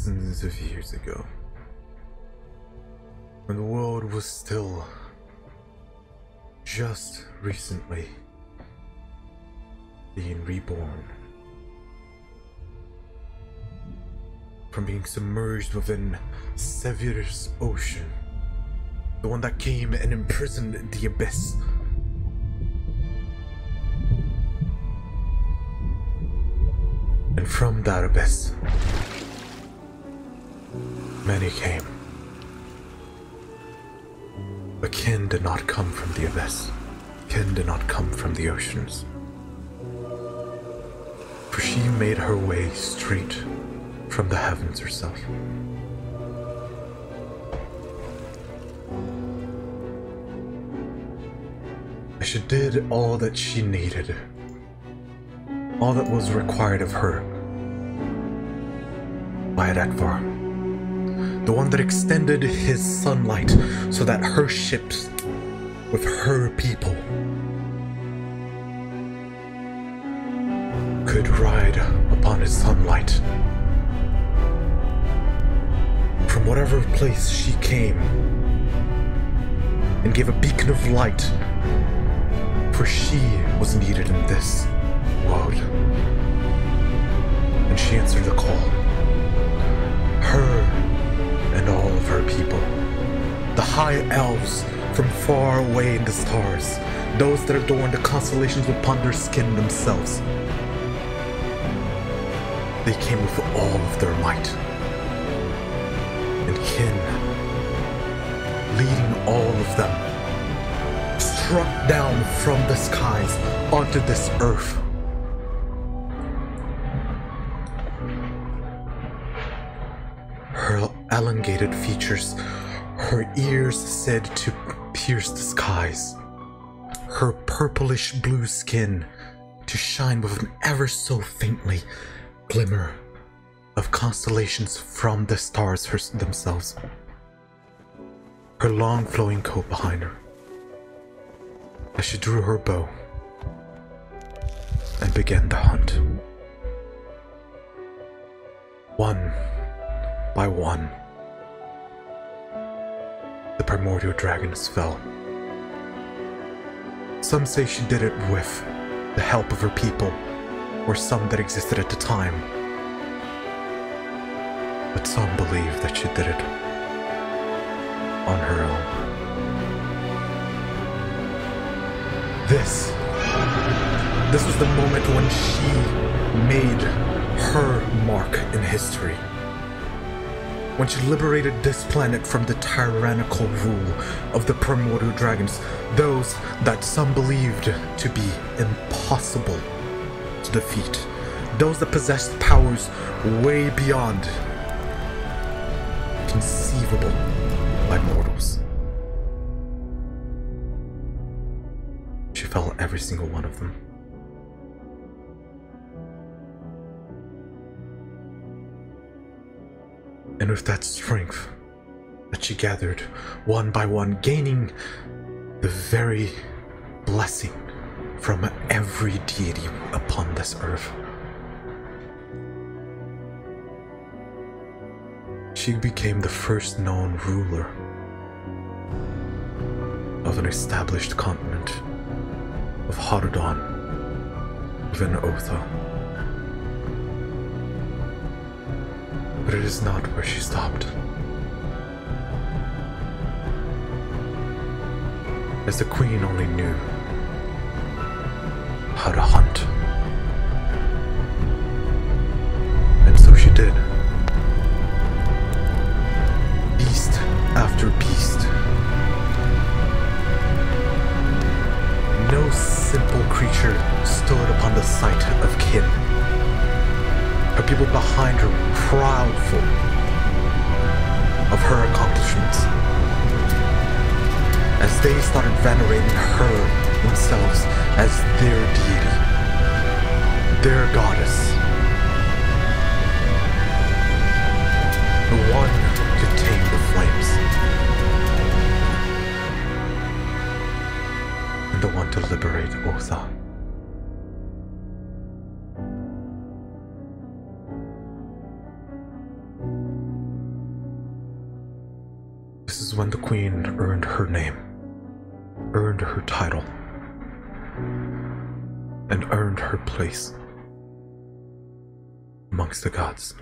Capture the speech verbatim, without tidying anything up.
thousands of years ago, when the world was still just recently being reborn from being submerged within Severus Ocean, the one that came and imprisoned the abyss. And from that abyss, many came. But Khin did not come from the abyss. Khin did not come from the oceans. For she made her way straight from the heavens herself. And she did all that she needed, all that was required of her by Otho, the one that extended his sunlight so that her ships with her people could ride upon his sunlight from whatever place she came and gave a beacon of light, for she was needed in this world. And she answered the call. Her and all of her people, the high elves from far away in the stars, those that adorn the constellations upon their skin themselves, they came with all of their might. And Khin, leading all of them, struck down from the skies onto this earth. Her elongated features, her ears said to pierce the skies, her purplish blue skin to shine with an ever so faintly glimmer of constellations from the stars themselves, her long flowing coat behind her, as she drew her bow and began the hunt. One by one, the primordial dragons fell. Some say she did it with the help of her people, or some that existed at the time, but some believe that she did it on her own. This, this was the moment when she made her mark in history. When she liberated this planet from the tyrannical rule of the primordial dragons, those that some believed to be impossible to defeat, those that possessed powers way beyond conceivable by mortals. She fell every single one of them. And with that strength that she gathered, one by one, gaining the very blessing from every deity upon this earth, she became the first known ruler of an established continent of Othodon within Otho. But it is not where she stopped. As the queen only knew how to hunt. And so she did. Beast after beast. No simple creature stood upon the sight of Khin. Her people behind her proudful of her accomplishments, as they started venerating her themselves as their deity, their goddess, the one to tame the flames, and the one to liberate Otho. is when the Queen earned her name, earned her title, and earned her place amongst the gods.